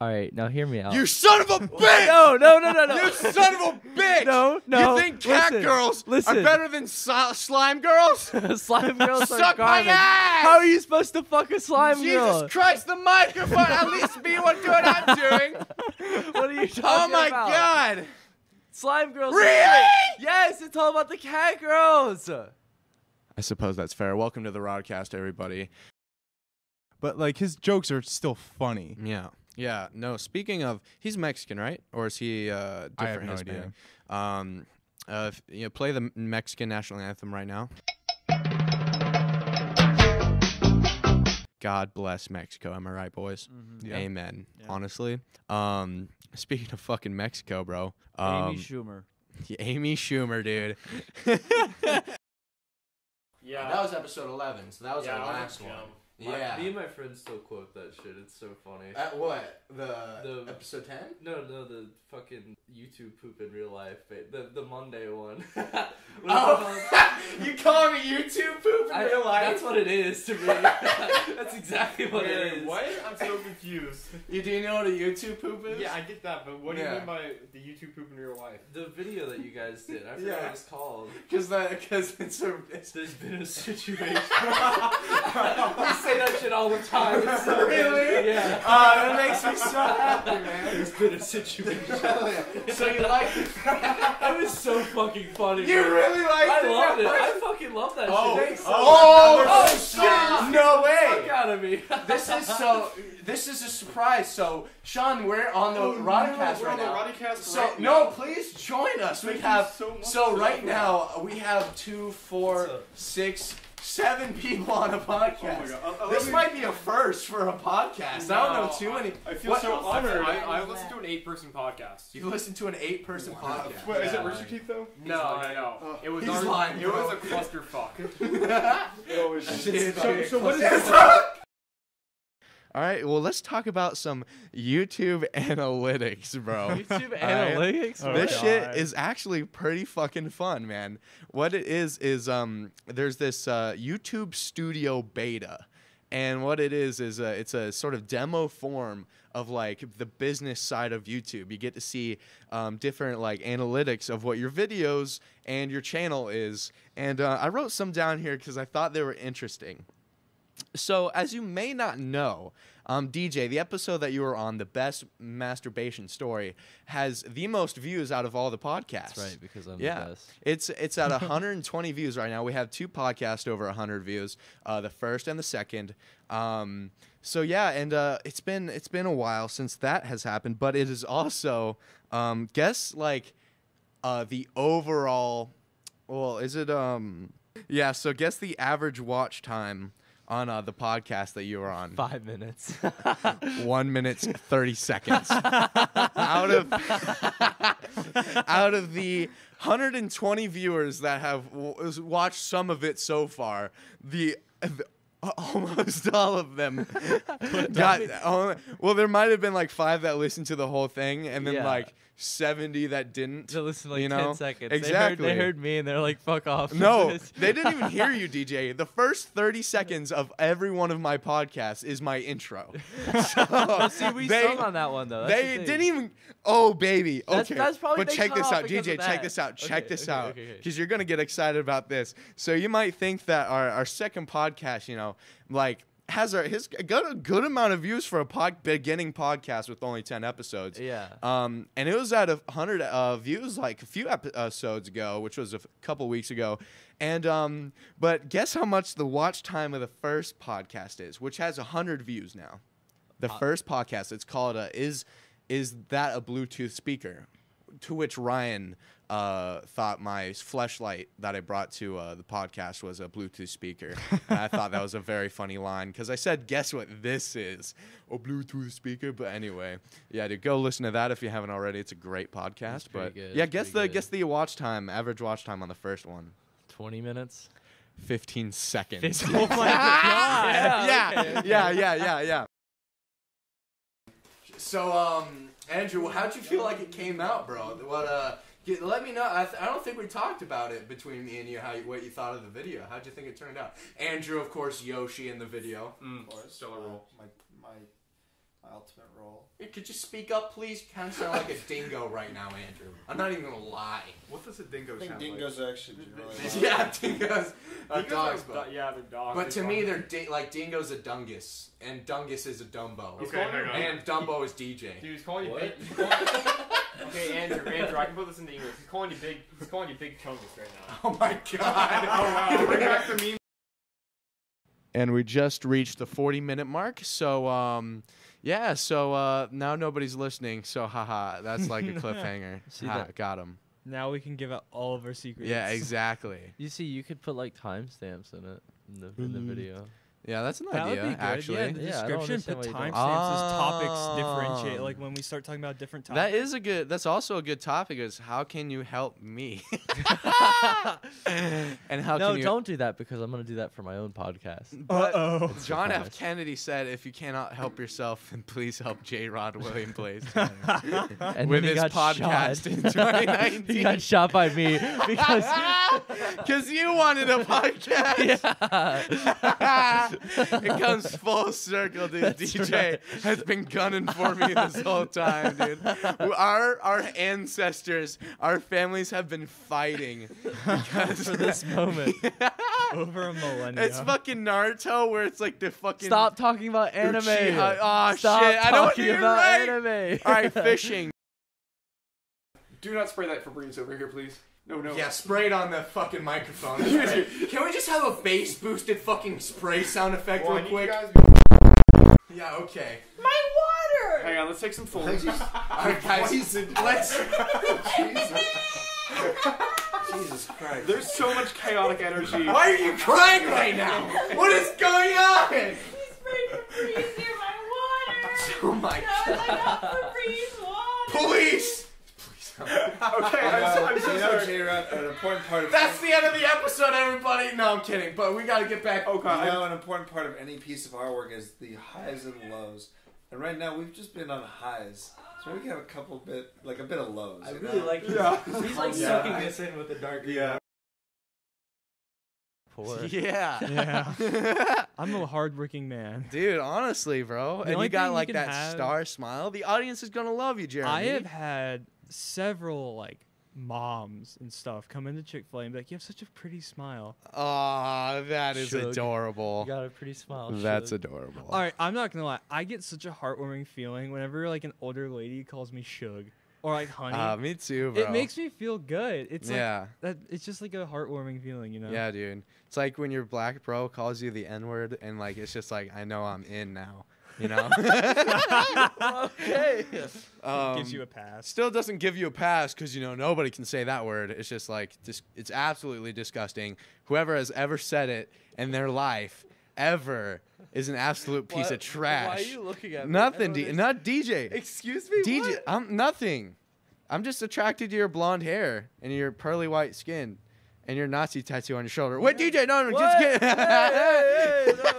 All right, now hear me out. You son of a bitch! No. You son of a bitch! No. You think cat girls are better than slime girls? Slime girls are suck garbage. My ass! How are you supposed to fuck a slime girl? Jesus Christ, the microphone! At least be one doing what I'm doing. What are you talking about? Oh my God! Slime girls. Really? Yes, it's all about the cat girls. I suppose that's fair. Welcome to the Rodcast, everybody. But like, his jokes are still funny. Yeah. Yeah, no, speaking of, he's Mexican, right? Or is he different? I have no Hispanic idea. If, you know, play the Mexican national anthem right now. God bless Mexico, am I right, boys? Mm-hmm. Yeah. Amen, yeah. Honestly. Speaking of fucking Mexico, bro. Amy Schumer. Yeah, Amy Schumer, dude. Yeah, that was episode 11, so that was our last one. Yeah. Me and my friends still quote that shit. It's so funny. At what? The episode 10? No, the fucking YouTube poop in real life. The Monday one. Oh! You call it YouTube poop in real life? That's what it is to me. That's exactly what it is. What? I'm so confused. Do you know what a YouTube poop is? Yeah, I get that, but what do you mean by the YouTube poop in real life? The video that you guys did. I forgot what it's called. Because there's been a situation. I say that shit all the time. It's so really? Yeah. That makes me so happy, man. It's been a situation. So you liked it? That was so fucking funny. You really liked it? I loved it. I fucking love that shit. Oh shit! No way! Fuck out of me. This is a surprise. So Sean, we're on the Rodicast right now. So no, please join us. We have so right now we have 2, 4, 6, 7 people on a podcast. Oh my God. This might be a first for a podcast. No, I don't know too many. I feel so honored. I listened to an 8-person podcast. You listened to an 8-person podcast. Wait, is it Rooster Teeth though? No, I know. It was lying. It was a clusterfuck. It was shit. So what is this? All right, well, let's talk about some YouTube analytics, bro. YouTube analytics? Right? This shit is actually pretty fucking fun, man. What it is there's this YouTube Studio beta. And what it is it's a sort of demo form of, like, the business side of YouTube. You get to see different, like, analytics of what your videos and your channel is. And I wrote some down here because I thought they were interesting. So, as you may not know, DJ, the episode that you were on, The Best Masturbation Story, has the most views out of all the podcasts. That's right, because I'm the best. It's at 120 views right now. We have 2 podcasts over 100 views, the first and the second. So, yeah, and it's been a while since that has happened, but it is also, guess, like, the overall, well, is it, yeah, so guess the average watch time on the podcast that you were on. 5 minutes. 1 minute, 30 seconds. out of the 120 viewers that have watched some of it so far, the almost all of them got... well, there might have been like 5 that listened to the whole thing, and then like 70 that didn't. They listened to like 10 seconds. Exactly. They heard me, and they're like, fuck off. No, they didn't even hear you, DJ. The first 30 seconds of every one of my podcasts is my intro. So see, we sung on that one, though. They didn't even... Oh, baby. Okay. That's probably... But check this out, DJ. Check this out. Check this out. Because you're going to get excited about this. So you might think that our second podcast, you know, like... His got a good amount of views for a beginning podcast with only 10 episodes. Yeah. And it was out of 100 views like a few episodes ago, which was a couple weeks ago. And but guess how much the watch time of the first podcast is, which has 100 views now. The first podcast. It's called Is That a Bluetooth Speaker? To which Ryan thought my fleshlight that I brought to the podcast was a Bluetooth speaker. And I thought that was a very funny line because I said, guess what this is? A Bluetooth speaker. But anyway, yeah, dude, go listen to that if you haven't already. It's a great podcast. But good. Yeah, guess the watch time, average watch time on the first one. 20 minutes? 15 seconds. 15. Oh my God. Yeah. So, Andrew, how'd you feel like it came out, bro? What, let me know. I don't think we talked about it between me and you, what you thought of the video. How'd you think it turned out? Andrew, of course, Yoshi in the video. Of course. Still a role. My My ultimate role. Could you speak up, please? You kind of sound like a dingo right now, Andrew. I'm not even going to lie. What does a dingo sound like? Dingoes actually really yeah, dingoes are dogs. But, yeah, they're dogs. But to me, they're like dingo's a dungus, and dungus is a Dumbo. Okay, and Dumbo is DJ. Dude, he's calling you big. Okay, Andrew, I can put this into English. He's calling you big. He's calling you big chungus right now. Oh my god! Oh wow! Bring back the meme. And we just reached the 40-minute mark, so yeah, so now nobody's listening, so haha, that's like a cliffhanger. See that? Got him. Now we can give out all of our secrets. Yeah, exactly. You see, you could put like timestamps in it in the video. Yeah, that's an idea. Would be good. Actually, yeah, in the description put timestamps as topics differentiate. Like when we start talking about different topics. That is a good. That's also a good topic. Is how can you help me? And how? No, don't do that because I'm gonna do that for my own podcast. Uh-oh. John F. Kennedy said, "If you cannot help yourself, then please help Jrod William Blaze with his podcast in 2019." He got shot by me because you wanted a podcast. Yeah. It comes full circle, dude. That's DJ has been gunning for me this whole time, dude. Our ancestors, our families have been fighting because for this moment. Over a millennia. It's fucking Naruto where it's like the fucking... Stop talking about anime. Oh, stop shit. I don't want to hear about anime. All right, fishing. Do not spray that Febreze over here, please. No, no. Yeah, spray it on the fucking microphone. Right. Can we just have a bass boosted fucking spray sound effect real quick? Yeah, okay. My water! Hang on, let's take some foliage. Alright, guys. Let's... Jesus Christ. There's so much chaotic energy. Why are you crying right now? What is going on? He sprayed Febreze near my water. Oh my god. Police! Okay, I'm so sorry. An important part of that's the end of the episode, everybody. No, I'm kidding, but we gotta get back. Okay, you know, an important part of any piece of artwork is the highs and lows, and right now we've just been on highs, so we can have a couple a bit of lows. I really like this. Yeah. He's like sucking this in with the dark. Yeah. Poor. Yeah. Yeah. I'm a hardworking man. Dude, honestly, bro, and you got like that star smile. The audience is gonna love you, Jeremy. I have had several like moms and stuff come into Chick-fil-A and be like, you have such a pretty smile. Ah, that is adorable. You got a pretty smile. That's adorable. All right, I'm not gonna lie, I get such a heartwarming feeling whenever like an older lady calls me Shug or like honey. Me too, bro. It makes me feel good. It's like that, it's just like a heartwarming feeling, you know? Yeah, dude. It's like when your black bro calls you the N-word and like it's just like, I know I'm in now. You know? Okay. Gives you a pass. Still doesn't give you a pass because, you know, nobody can say that word. It's just like, it's absolutely disgusting. Whoever has ever said it in their life ever is an absolute piece of trash. Why are you looking at me? Nothing. Not DJ. Excuse me? DJ. What? I'm nothing. I'm just attracted to your blonde hair and your pearly white skin and your Nazi tattoo on your shoulder. Wait, DJ. No, no. Just kidding. Hey, no.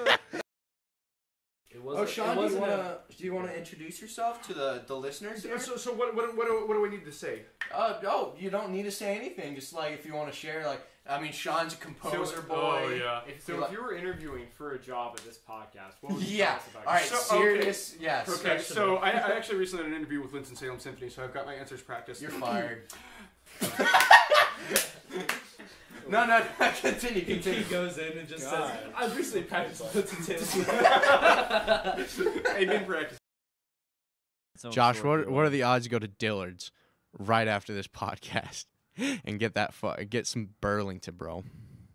Oh, Sean, do you want to introduce yourself to the listeners here? So what do we need to say? Oh, you don't need to say anything. Just, like, if you want to share, like, I mean, Sean's a composer boy. Oh, yeah. If you were interviewing for a job at this podcast, what would you tell us about? All right, serious, okay. Yes. Okay, so I actually recently did an interview with Winston Salem Symphony, so I've got my answers practiced. You're fired. No, continue. He goes in and just says, I was recently practicing. I didn't practice. Josh, what are the odds you go to Dillard's right after this podcast and get some Burlington, bro?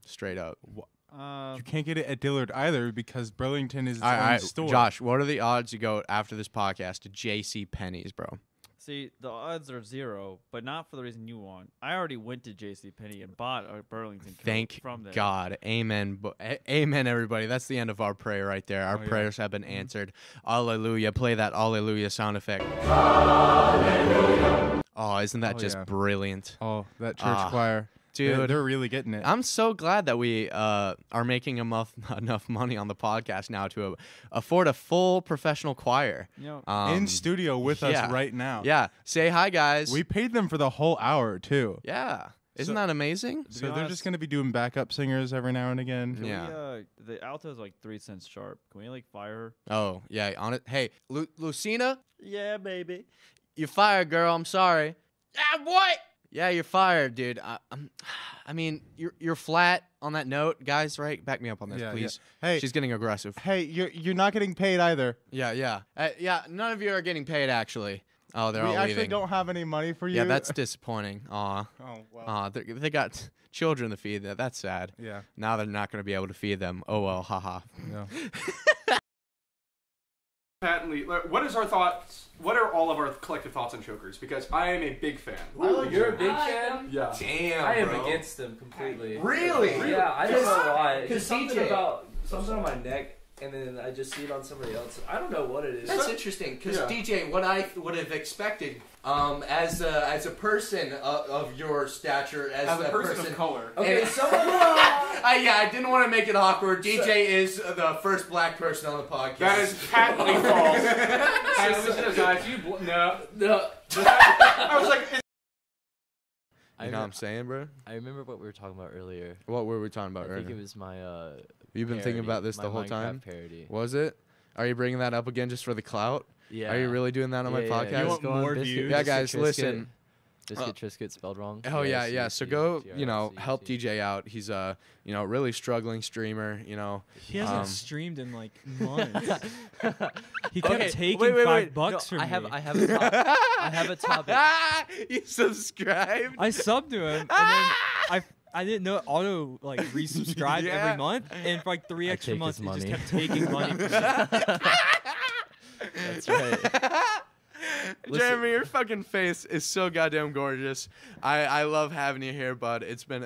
Straight up. You can't get it at Dillard either because Burlington is its own store. Josh, what are the odds you go after this podcast to JCPenney's, bro? See, the odds are zero, but not for the reason you want. I already went to JCPenney and bought a Burlington coat from there. Thank God. Amen. Amen, everybody. That's the end of our prayer right there. Our prayers have been answered. Alleluia. Play that Alleluia sound effect. Alleluia. Oh, isn't that just brilliant? Oh, that church choir. Dude, they're really getting it. I'm so glad that we are making enough money on the podcast now to afford a full professional choir. Yep. In studio with us right now. Yeah. Say hi, guys. We paid them for the whole hour, too. Yeah. Isn't that amazing? So they're just going to be doing backup singers every now and again. Yeah. The alto is like 3 cents sharp. Can we like fire her? Oh, yeah. On it. Hey, Lucina? Yeah, baby. You're fired, girl. I'm sorry. Ah, what? Yeah, you're fired, dude. I mean, you're flat on that note. Guys, right? Back me up on this, please. Yeah. Hey. She's getting aggressive. Hey, you're not getting paid either. Yeah, yeah. Yeah, none of you are getting paid, actually. Oh, they're all leaving. We actually don't have any money for you. Yeah, that's disappointing. Aw. Oh, well. Aw, they got children to feed. That's sad. Yeah. Now they're not going to be able to feed them. Oh, well, haha. Yeah. Patently, what is our thoughts? What are all of our collective thoughts on chokers? Because I am a big fan. Oh, you're a big fan? Yeah. Damn, I am against them completely. Really? Yeah, I don't know why. Because something on my neck. And then I just see it on somebody else. I don't know what it is. That's interesting, because DJ, what I would have expected, as a person of your stature, as a person of color. Okay, someone. Yeah, I didn't want to make it awkward. DJ is the first black person on the podcast. That is patently false. No. I was like. You know what I'm saying, bro? I remember what we were talking about earlier. What were we talking about earlier? I think it was my You've been thinking about this the whole time? Parody. Was it? Are you bringing that up again just for the clout? Yeah. Are you really doing that on my podcast? You want more views? Yeah, guys, listen. Biscuit Triscuit spelled wrong. Oh, yeah, yeah. So go, you know, help DJ out. He's a, you know, really struggling streamer, you know. He hasn't streamed in, like, months. He kept taking $5 from me. I have a topic. You subscribed? I subbed to him, and then I didn't know it auto like resubscribed every month, and for like 3 extra months it just kept taking money. That's right. Jeremy, your fucking face is so goddamn gorgeous. I love having you here, bud. It's been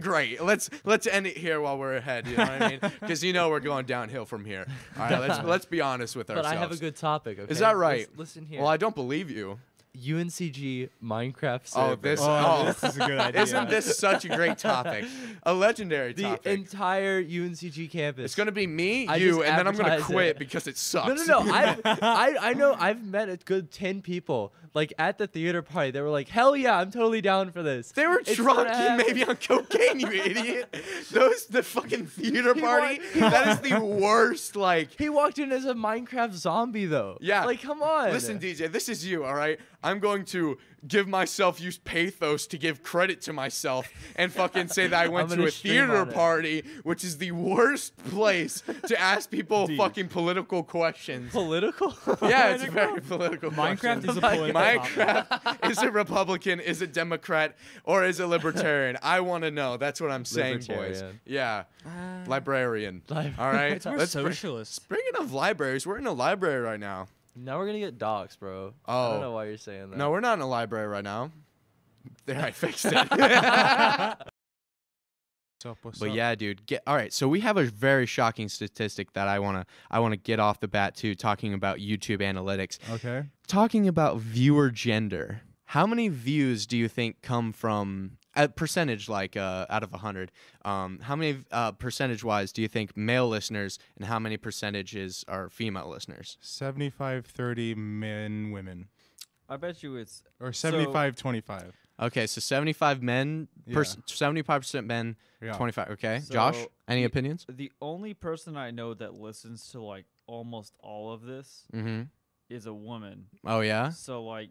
great. Let's end it here while we're ahead. You know what I mean? Because you know we're going downhill from here. All right, let's be honest with ourselves. But I have a good topic. Okay? Is that right? Listen here. Well, I don't believe you. UNCG Minecraft server. Oh, this is a good idea. Isn't this such a great topic? A legendary topic. The entire UNCG campus. It's going to be me, you, and then I'm going to quit because it sucks. No. I know I've met a good 10 people like at the theater party. They were like, hell yeah, I'm totally down for this. They were drunk and maybe on cocaine, you idiot. The fucking theater party, that is the worst, like. He walked in as a Minecraft zombie, though. Yeah. Like, come on. Listen, DJ, this is you, all right? I'm going to give myself pathos to give credit to myself and fucking say that I went to a theater party, which is the worst place to ask people fucking political questions. Political? Yeah, it's very political. Minecraft is a political. Minecraft is a Republican, is a Democrat, or is a libertarian? I want to know. That's what I'm saying, boys. Yeah. Librarian. All right. We're socialists. Speaking of libraries, we're in a library right now. Now we're going to get doxxed, bro. Oh. I don't know why you're saying that. No, we're not in a library right now. There, I fixed it. What's up? Yeah, dude. All right, so we have a very shocking statistic that I want to get off the bat, too, talking about YouTube analytics. Okay. Talking about viewer gender. How many views do you think come from, a percentage, like out of 100, how many percentage-wise do you think male listeners and how many percentages are female listeners? 75-30 men, women. I bet you it's... Or 75-25. So okay, so 75 men, 75% men, 25. Okay, so Josh, any opinions? The only person I know that listens to, like, almost all of this is a woman. Oh, yeah? So, like...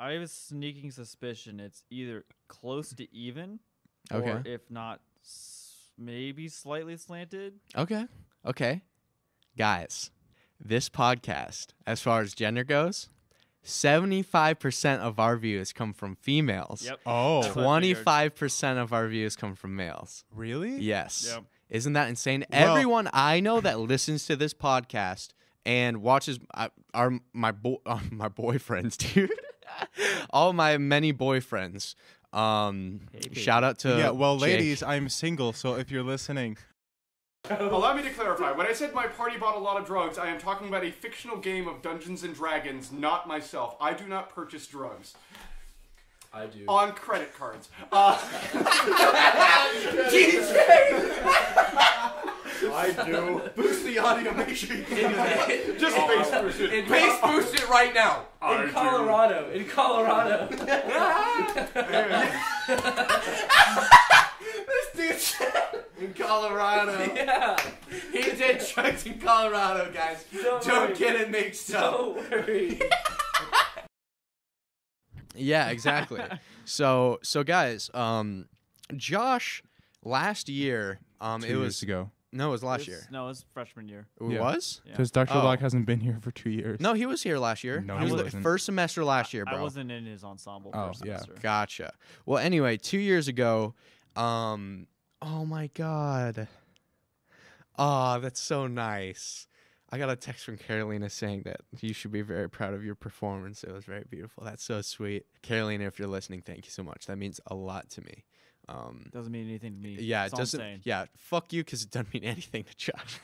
I have a sneaking suspicion it's either close to even, or if not, maybe slightly slanted. Okay. Okay. Guys, this podcast, as far as gender goes, 75% of our views come from females. Yep. Oh. 25% of our views come from males. Really? Yes. Yep. Isn't that insane? Well, everyone I know that listens to this podcast and watches my boyfriends, dude. All my many boyfriends. Shout out to Jake. Ladies, I'm single, so if you're listening. Allow me to clarify. When I said my party bought a lot of drugs, I am talking about a fictional game of Dungeons and Dragons, not myself. I do not purchase drugs. I do. On credit cards. DJ! I do. Boost the audio. Make sure you can do that. Just face boost it. Face boost it right now. In Colorado. In Colorado. This dude said in Colorado. Yeah. He did drugs in Colorado, guys. Don't get it mixed up. Don't worry. Yeah, exactly. So guys, Josh, last year, it was 2 years ago. No, it was last year. No, it was freshman year. It was? Because Dr. Locke hasn't been here for 2 years. No, he was here last year. No, he was the first semester last year, bro. I wasn't in his ensemble first semester. Yeah. Gotcha. Well, anyway, 2 years ago, oh my God. Oh, that's so nice. I got a text from Carolina saying that you should be very proud of your performance. It was very beautiful. That's so sweet. Carolina, if you're listening, thank you so much. That means a lot to me. Doesn't mean anything to me. Yeah, it doesn't. Yeah, fuck you, because it doesn't mean anything to Josh.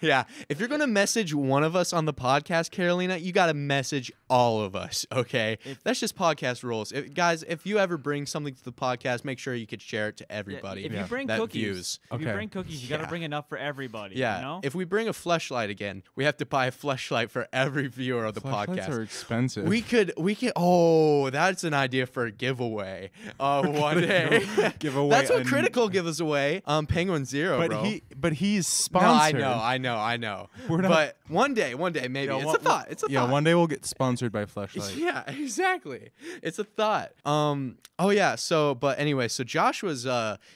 Yeah, if you're gonna message one of us on the podcast, Carolina, you gotta message all of us. Okay, that's just podcast rules, guys. If you ever bring something to the podcast, make sure you could share it to everybody. If you bring cookies, you bring cookies, you gotta bring enough for everybody. Yeah. You know? If we bring a fleshlight again, we have to buy a fleshlight for every viewer of the podcast. Fleshlights are expensive. We could. Oh, that's an idea for a giveaway. One day. Giveaway. That's what Critical gives away. Penguin Zero, bro. But he's sponsored. No, I know. We're not. But one day, maybe. Yo, it's a thought. It's a thought. Yeah, one day we'll get sponsored by Fleshlight. Yeah, exactly. It's a thought. Oh yeah. So, but anyway, so Josh was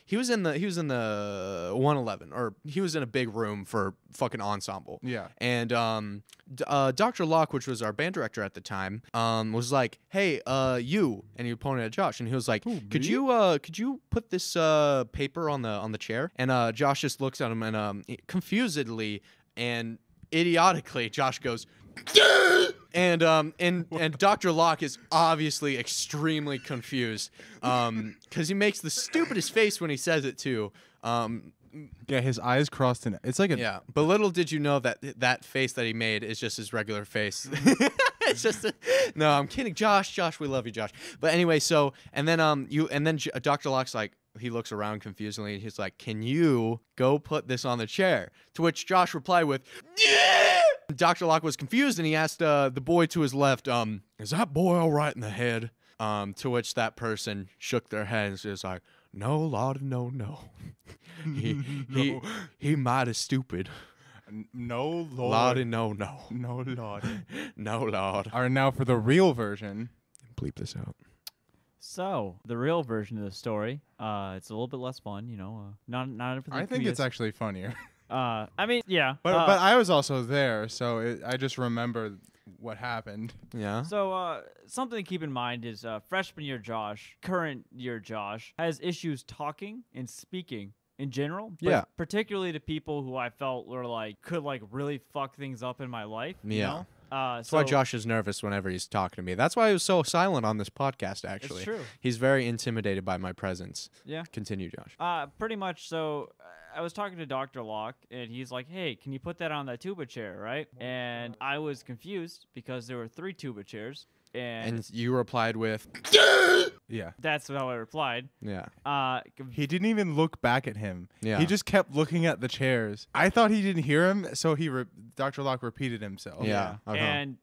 he was in the 111, or he was in a big room for fucking ensemble. Yeah. And Dr. Locke, which was our band director at the time, was like, "Hey, you," and he pointed at Josh, and he was like, "Ooh, could you put this paper on the chair?" And Josh just looks at him, and confusedly and idiotically, Josh goes, and Dr. Locke is obviously extremely confused, because he makes the stupidest face when he says it too. Yeah, his eyes crossed, and it's like a But little did you know that that face that he made is just his regular face. It's just no, I'm kidding, Josh, we love you, Josh. But anyway, so and then Dr. Locke's like, he looks around confusingly, and he's like, "Can you go put this on the chair?" To which Josh replied with, "Yeah!" Dr. Locke was confused, and he asked the boy to his left, "Is that boy all right in the head?" To which that person shook their head and was like, "No, Lord, no. He mighty stupid. No, Lord. Lordy, no. No, Lord. No, Lord." All right, now for the real version. Bleep this out. So, the real version of the story, it's a little bit less fun, you know. Not everything. I think it's actually funnier. I mean, yeah. But I was also there, so I just remember what happened. Yeah. So something to keep in mind is freshman year Josh, current year Josh, has issues talking and speaking in general. Yeah. Particularly to people who I felt were like, could like really fuck things up in my life. Yeah. You know? That's why Josh is nervous whenever he's talking to me. That's why he was so silent on this podcast, actually. It's true. He's very intimidated by my presence. Yeah. Continue, Josh. Pretty much. So I was talking to Dr. Locke, and he's like, "Hey, can you put that on that tuba chair, right?" And I was confused because there were 3 tuba chairs. And you replied with, "Yeah." That's how I replied. Yeah. He didn't even look back at him. Yeah. He just kept looking at the chairs. I thought he didn't hear him, so Dr. Locke repeated himself. Yeah. Uh-huh. And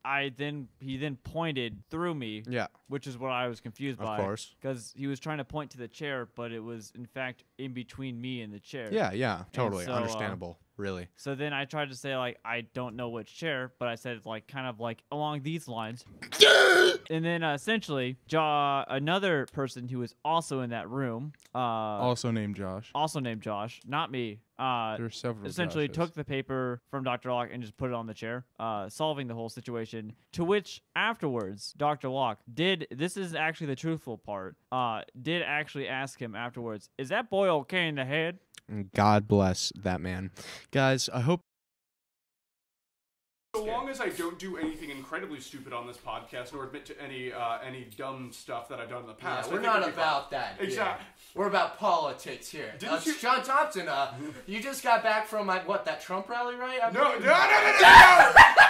he then pointed through me. Yeah. Which is what I was confused by. Of course. Because he was trying to point to the chair, but it was in fact in between me and the chair. Yeah. Yeah. Totally so, understandable. Really. So then I tried to say, like, I don't know which chair, but I said, like, kind of like along these lines. And then essentially, another person who was also in that room. Also named Josh. Not me. There's several. Essentially Joshes. Took the paper from Dr. Locke and just put it on the chair, solving the whole situation. To which afterwards, Dr. Locke this is actually the truthful part, did actually ask him afterwards, "Is that boy okay in the head?" God bless that man. Guys, I hope So long as I don't do anything incredibly stupid on this podcast, nor admit to any dumb stuff that I've done in the past. Yeah, we're not about that. Exactly. Yeah. We're about politics here. John Thompson, you just got back from that Trump rally, right? No.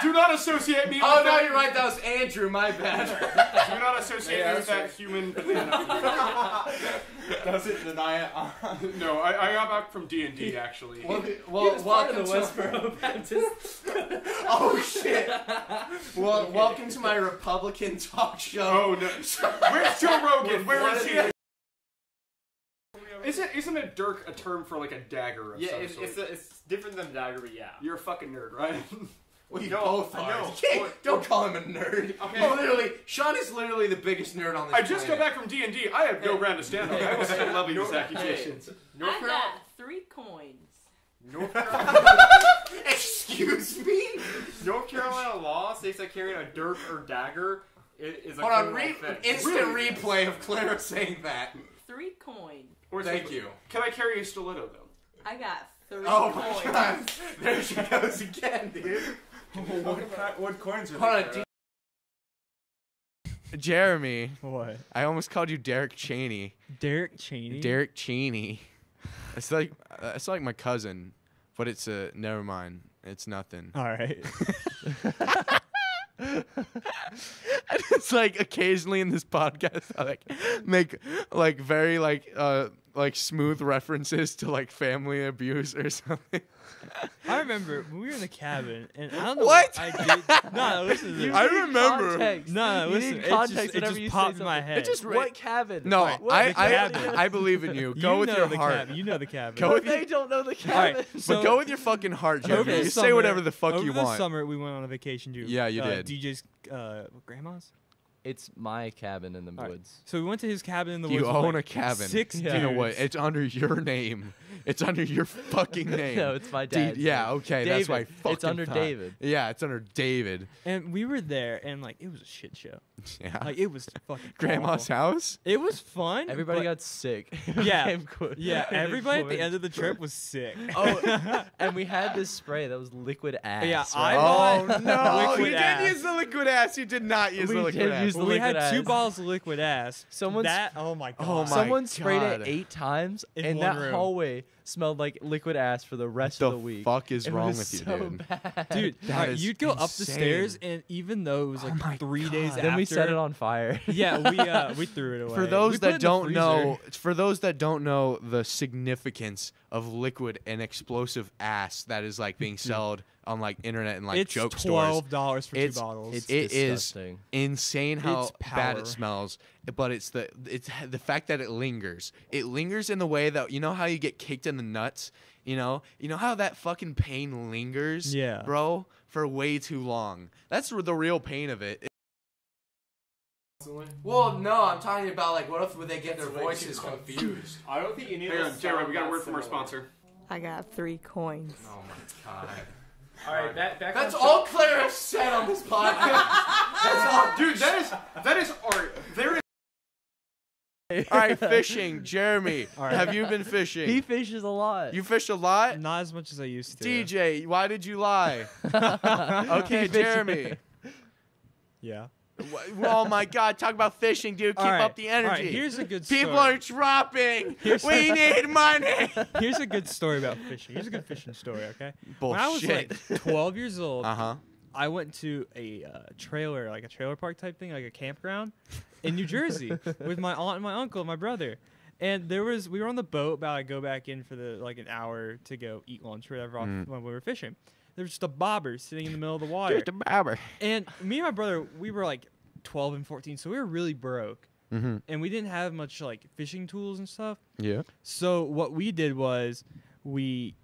Do not associate me with that. Oh, no, you're right. That was Andrew. My bad. Do not associate me with that human banana. Does it deny it? No, I got back from D&D, actually. Well, welcome to Westboro Baptist. Oh, shit. Well, welcome to my Republican talk show. Oh, no. Where's Joe Rogan? Where is he? Isn't a dirk a term for, like, a dagger of some sort? It's different than a dagger, but yeah. You're a fucking nerd, right? Well, you both are. Don't call him a nerd. Okay. No, literally, Sean is literally the biggest nerd on this planet. I just got back from D&D. I have no ground to stand on. I was still loving these accusations. I got 3 coins. North Carolina. Excuse me? North Carolina law states that carrying a dirk or dagger is a criminal offense. Instant replay of Clara saying that. 3 coins. Thank you. Can I carry a stiletto, though? I got 3 coins. Oh, my God. There she goes again, dude. What coins are there? Jeremy. What? I almost called you Derek Cheney. Derek Cheney? Derek Cheney. It's like my cousin, but it's never mind. It's nothing. All right. And it's like occasionally in this podcast, I make very smooth references to family abuse or something. I remember when we were in the cabin, and I don't know what I did. No, listen. I remember. Context. No, listen. It just popped in my head. It just what cabin? No, I believe in you. Go with your heart. Cabin. You know the cabin. They don't know the cabin. Right, so, but go with your fucking heart, Jeremy. You say whatever the fuck you want. Over the summer, we went on a vacation to did. DJ's grandma's. It's my cabin in the woods. So we went to his cabin in the woods. You own a cabin. 6 dudes. You know what? It's under your name. It's under your fucking name. No, it's my dad's. Yeah, okay. David. That's why I fucking it's under thought. David. Yeah, it's under David. And we were there, and, it was a shit show. Yeah. It was fucking Grandma's horrible. House? It was fun. Everybody got sick. Yeah. Yeah, everybody at the end of the trip was sick. Oh, and we had this spray that was liquid ass. Yeah, right? Oh, no. Liquid you ass. Did use the liquid ass. You did not use the liquid ass. Well, we had 2 bottles of liquid ass. Oh my God. Someone sprayed it 8 times, and that hallway smelled like liquid ass for the rest of the week. What the fuck is wrong with you, dude? Dude, you'd go up the stairs, and even though it was 3 days after, then we set it on fire. Yeah, we threw it away. For those that don't know, the significance of liquid and explosive ass that is being sold on internet and joke stores. It's $12 for 2 bottles. It is insane how bad it smells. But it's the fact that it lingers. It lingers in the way that how you get kicked in the nuts. You know how that fucking pain lingers. Yeah, bro, for way too long. That's the real pain of it. Well, no, I'm talking about what if they get their voices confused? I don't think any of us. Jeremy, we got a word from our sponsor. I got 3 coins. Oh my God. All right, that's all Clara said on this podcast. That's all, dude. That is art. There is. All right, fishing, Jeremy. All right. Have you been fishing? He fishes a lot. You fish a lot? Not as much as I used to. DJ, why did you lie? Okay, Jeremy. Yeah. Oh my God! Talk about fishing, dude. Keep up the energy. All right, here's a good story. People are dropping. We need money. Here's a good story about fishing. Here's a good fishing story. Okay. Bullshit. When I was 12 years old, I went to a trailer, a trailer park type thing, a campground in New Jersey with my aunt and my uncle and my brother. And we were on the boat about go back in for the an hour to go eat lunch or whatever when we were fishing. There's just a bobber sitting in the middle of the water. Just a bobber. And me and my brother, we were 12 and 14, so we were really broke. Mm-hmm. And we didn't have much fishing tools and stuff. Yeah. So what we did was we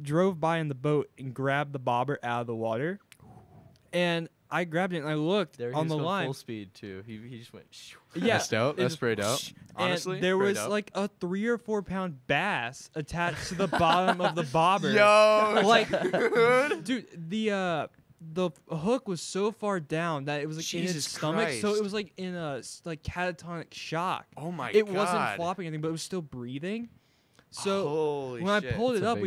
drove by in the boat and grabbed the bobber out of the water. And I grabbed it and I looked on the line. Full speed too. He just went. Shoo. Yeah, that's dope. That's pretty dope. Honestly, and there was dope. A 3 or 4 pound bass attached to the bottom of the bobber. Yo, dude, the hook was so far down that it was in his stomach, so it was in a catatonic shock. Oh my God! It wasn't flopping anything, but it was still breathing. So Holy shit. I pulled it up,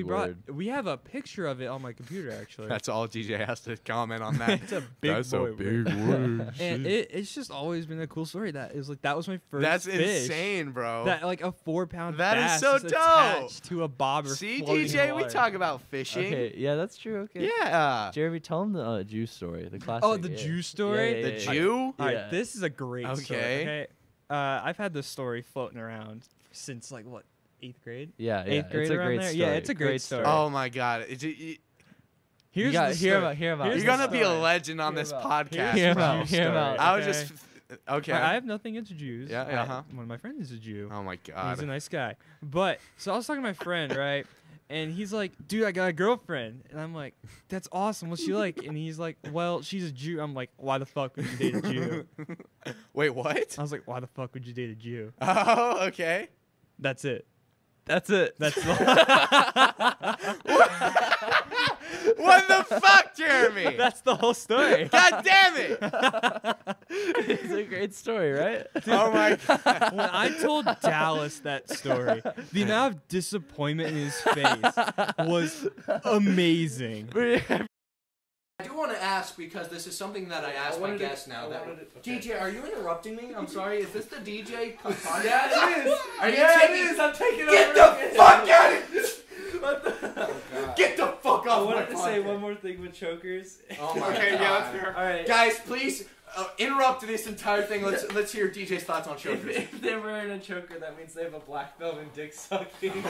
we have a picture of it on my computer actually. That's all DJ has to comment on that. It's a big word. And it's just always been a cool story. That is like that was my first. That's fish. Insane, bro. That like a 4 pound. That bass is so dope. Attached to a bobber. See, DJ, we talk about fishing. Okay, yeah, that's true. Okay. Yeah. Jeremy, tell him the Jew story, the classic. Oh, the Jew story. Yeah, the Jew. All right, this is a great story. Okay. I've had this story floating around since like what. 8th grade? Yeah, yeah. 8th grade around there? Story. Yeah, it's a great story. Oh, my God. Here's the story. You're going to be a legend on this podcast, bro. I was just... Okay. I have nothing against Jews. Yeah, one of my friends is a Jew. Oh, my God. He's a nice guy. But, so I was talking to my friend, right? And he's like, dude, I got a girlfriend. And I'm like, that's awesome. What's she like? And he's like, well, she's a Jew. I'm like, why the fuck would you date a Jew? Wait, what? I was like, why the fuck would you date a Jew? Oh, okay. That's it. That's it. That's What the fuck, Jeremy? That's the whole story. God damn it! It's a great story, right? Dude, oh my God! When I told Dallas that story, the amount of disappointment in his face was amazing. I do want to ask because this is something that I ask my guests now. DJ, are you interrupting me? I'm sorry. Is this the DJ? Yeah, it is. Are you taking it? I'm taking over. Get the fuck out of here! Get the fuck off! I wanted to say one more thing with chokers. Oh my God. Yeah, that's fair. All right, guys, please interrupt this entire thing. Let's hear DJ's thoughts on chokers. If they're wearing a choker, that means they have a black belt and dick sucking.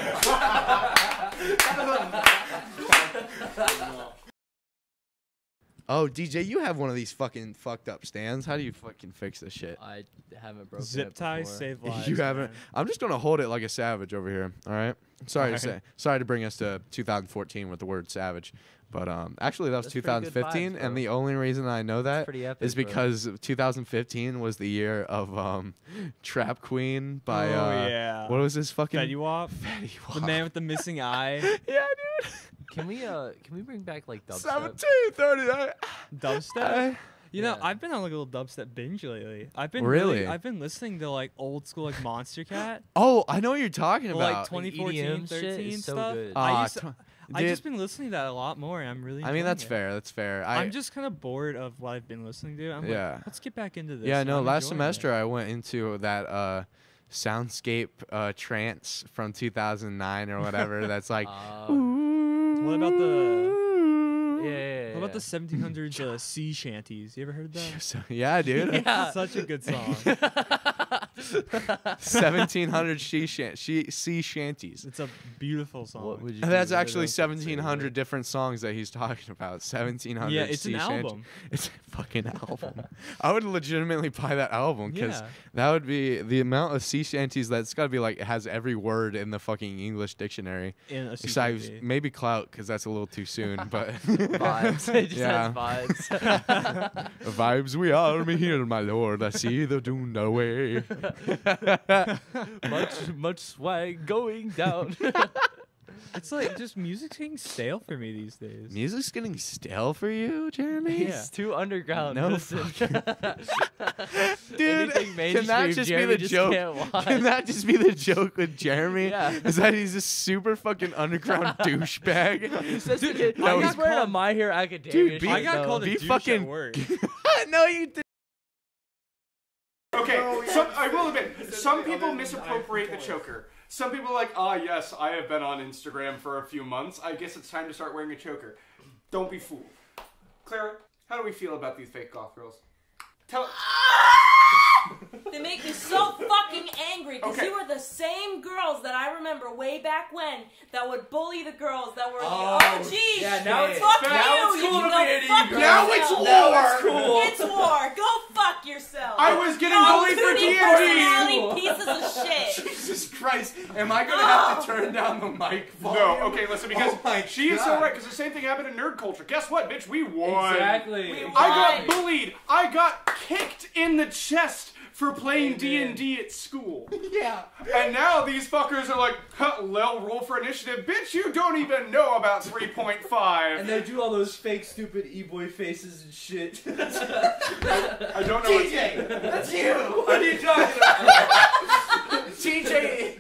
Oh, DJ, you have one of these fucking fucked up stands. How do you fucking fix this shit? I haven't broken Zip ties save lives. You haven't. Man. I'm just going to hold it like a savage over here, all right? Sorry to say. Sorry to bring us to 2014 with the word savage. But actually, that was 2015, and the only reason I know that is because 2015 was the year of Trap Queen by, what was his fucking? Fetty Wap. The man with the missing eye. Yeah, dude. Can we bring back like dubstep? 1739. Dubstep. You know, I've been on like a little dubstep binge lately. I've been really I've been listening to like old school like Monster Cat. Oh, I know what you're talking about. Like 2014, 13 stuff. I've just been listening to that a lot more, and I'm really. I mean, that's fair. That's fair. I'm just kind of bored of what I've been listening to. I'm like, let's get back into this. Yeah, no. Last semester, I went into that soundscape trance from 2009 or whatever. That's like. What about the? Yeah. What about the 1700s sea shanties? You ever heard that? Yeah, dude. Yeah. Such a good song. 1700 sea shanties. It's a beautiful song. What would you that's actually 1700 different songs that he's talking about. 1700. Yeah, it's an album. It's a fucking album. I would legitimately buy that album because that would be the amount of sea shanties that's got to be like it has every word in the fucking English dictionary. In a besides maybe clout because that's a little too soon. But vibes. It just has vibes. Vibes we are me here, my lord. I see the dune away. much swag going down. It's like just music's getting stale for me these days. Music's getting stale for you, Jeremy? Yeah. It's too underground. No, dude. Can that just be the joke? Can that just be the joke with Jeremy? Yeah. Is that he's a super fucking underground douchebag? He says dude, I got wearing a My Hero Academia. Dude, I got called a douche at work. No, you didn't. Okay, I will admit, some people misappropriate the choker. Some people are like, yes, I have been on Instagram for a few months. I guess it's time to start wearing a choker. Don't be fooled. Clara, how do we feel about these fake goth girls? Tell us. They make me so fucking angry because you were the same girls that I remember way back when that would bully the girls that were like, geez, now it's fuck you, you go fuck yourself. Now it's war. It's war. Go fuck yourself. I was getting bullied for D&D. Pieces of shit. Jesus Christ. Am I going to have to turn down the mic volume? No. Okay, listen, because she is so right because the same thing happened in nerd culture. Guess what, bitch? We won. Exactly. I got bullied. I got kicked in the chest for playing D&D at school. Yeah. And now these fuckers are like, lel roll for initiative. Bitch, you don't even know about 3.5. And they do all those fake, stupid e-boy faces and shit. I don't know DJ, that's you! What are you talking about? TJ,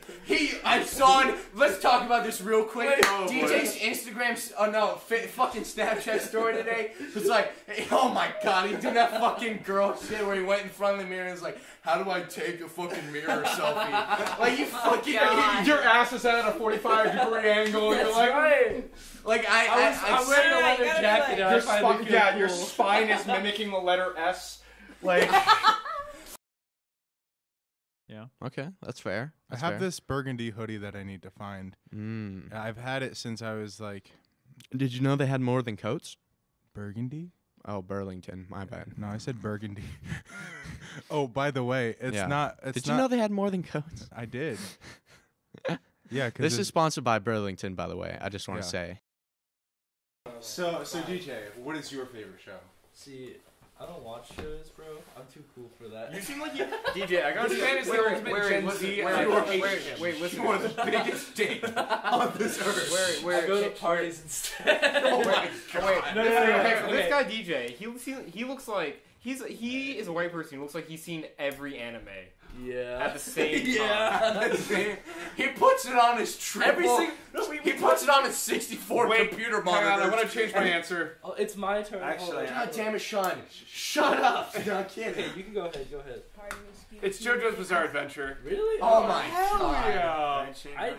I saw him. Let's talk. about this real quick. Wait, DJ's Instagram, fucking Snapchat story today was like, hey, oh my god, he did that fucking girl shit where he went in front of the mirror and was like, how do I take a fucking mirror selfie? Like, you fucking, like, your ass is at a 45-degree angle. That's you're like, right. Like, I'm wearing a leather jacket. Your spine is mimicking the letter S. Like. Yeah. Okay, that's fair. I have this burgundy hoodie that I need to find. Mm. I've had it since I was like... Did you know they had more than coats? Burgundy? Oh, Burlington. My bad. No, I said burgundy. Oh, by the way, it's not... It's did you know they had more than coats? I did. Yeah, because... This is sponsored by Burlington, by the way. I just want to say. So DJ, what is your favorite show? See... I don't watch shows, bro. I'm too cool for that. You seem like you... DJ, I got to say, wait, listen. You are the biggest dick on this earth. I go to parties instead. Oh my god. Wait, no. This guy, DJ, he looks like... He is a white person who looks like he's seen every anime. Yeah. At the same time. He puts it on his he puts it on his 64 computer monitor. I want to change my answer. Oh, it's my turn. Actually, god damn it, Sean. Shut up. No, I'm kidding. You can go ahead. Go ahead. It's JoJo's Bizarre Adventure. Really? Oh my god. Yeah.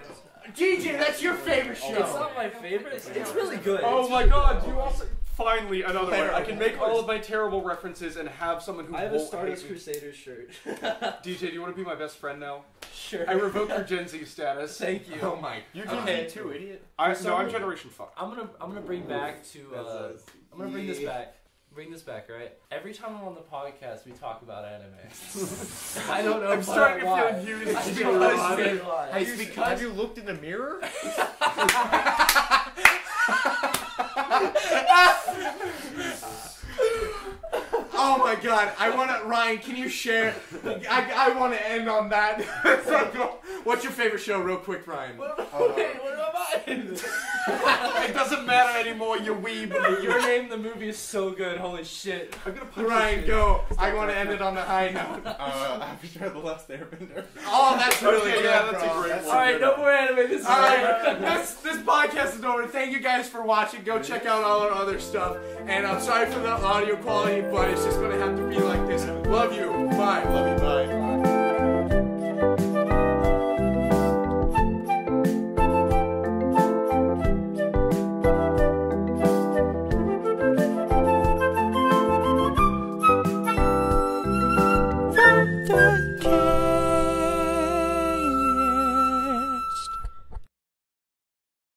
DJ, that's your favorite show. It's not my favorite. It's really good. Oh my god. You also... Finally, another one. I can make all of my terrible references and have someone who I have a Stardust Crusaders shirt. DJ, do you want to be my best friend now? Sure. I revoke your Gen Z status. Thank you. Oh my. You're Gen Z too, idiot. I'm Generation Fuck. I'm gonna bring back to. I'm gonna bring this back. Bring this back, right? Every time I'm on the podcast, we talk about anime. I don't know. I'm starting to feel used. Have you looked in the mirror? Oh my god, I want to, Ryan, can you share, I want to end on that. What's your favorite show real quick, Ryan? What about mine? It doesn't matter anymore, you weeb. Your name, the movie is so good, holy shit. I'm gonna punch Ryan, go. I want to end it on the high note. After The Last Airbender. Oh, that's really good. Yeah, that's a great one. Alright, no more anime, this is over. This podcast is over. Thank you guys for watching. Go check out all our other stuff. And I'm sorry for the audio quality, but it's just gonna have to be like this. Love you. Bye. Love you.